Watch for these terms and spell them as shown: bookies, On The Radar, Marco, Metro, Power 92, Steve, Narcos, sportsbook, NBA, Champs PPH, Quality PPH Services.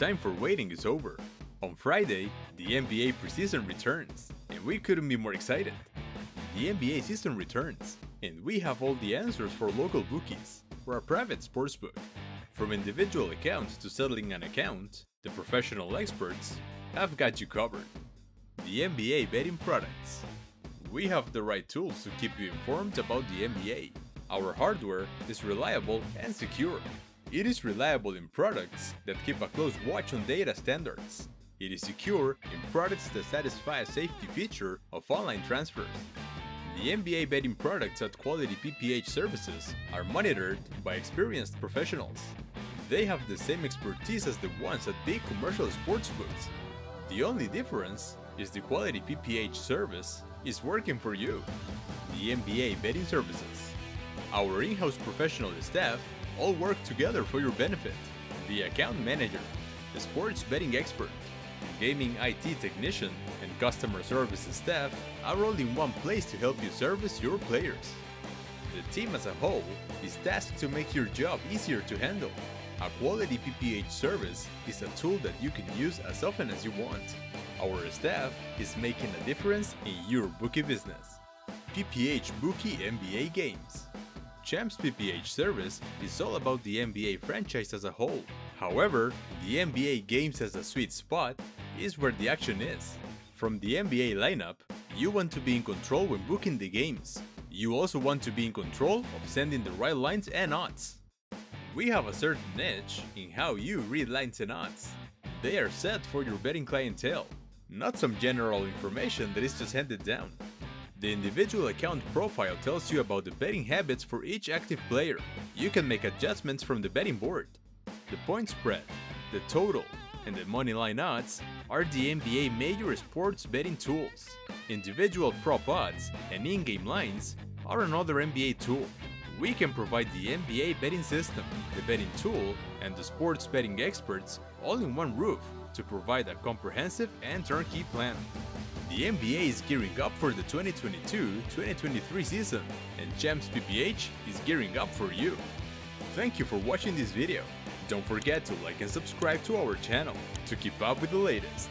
time for waiting is over. On Friday, the NBA preseason returns, and we couldn't be more excited. The NBA season returns, and we have all the answers for local bookies, for our private sportsbook. From individual accounts to settling an account, the professional experts have got you covered. The NBA betting products. We have the right tools to keep you informed about the NBA. Our hardware is reliable and secure. It is reliable in products that keep a close watch on data standards. It is secure in products that satisfy a safety feature of online transfers. The NBA betting products at Quality PPH Services are monitored by experienced professionals. They have the same expertise as the ones at big commercial sportsbooks. The only difference is the Quality PPH service is working for you. The NBA betting services. Our in-house professional staff all work together for your benefit. The account manager, the sports betting expert, the gaming IT technician, and customer services staff are all in one place to help you service your players. The team as a whole is tasked to make your job easier to handle. A Quality PPH service is a tool that you can use as often as you want. Our staff is making a difference in your bookie business. PPH Bookie NBA Games. Champs PPH service is all about the NBA franchise as a whole. However, the NBA Games as a sweet spot is where the action is. From the NBA lineup, you want to be in control when booking the games. You also want to be in control of sending the right lines and odds. We have a certain niche in how you read lines and odds. They are set for your betting clientele, not some general information that is just handed down. The individual account profile tells you about the betting habits for each active player. You can make adjustments from the betting board. The point spread, the total, and the money line odds are the NBA major sports betting tools. Individual prop odds and in-game lines are another NBA tool. We can provide the NBA betting system, the betting tool, and the sports betting experts all in one roof to provide a comprehensive and turnkey plan. The NBA is gearing up for the 2022-2023 season, and Champs PPH is gearing up for you. Thank you for watching this video. Don't forget to like and subscribe to our channel to keep up with the latest.